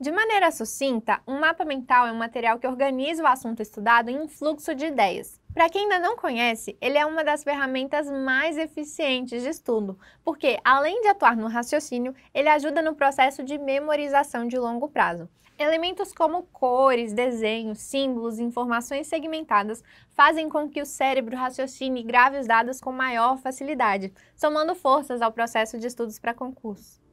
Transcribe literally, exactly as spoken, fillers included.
De maneira sucinta, um mapa mental é um material que organiza o assunto estudado em um fluxo de ideias. Para quem ainda não conhece, ele é uma das ferramentas mais eficientes de estudo, porque, além de atuar no raciocínio, ele ajuda no processo de memorização de longo prazo. Elementos como cores, desenhos, símbolos e informações segmentadas fazem com que o cérebro raciocine e grave os dados com maior facilidade, somando forças ao processo de estudos para concurso.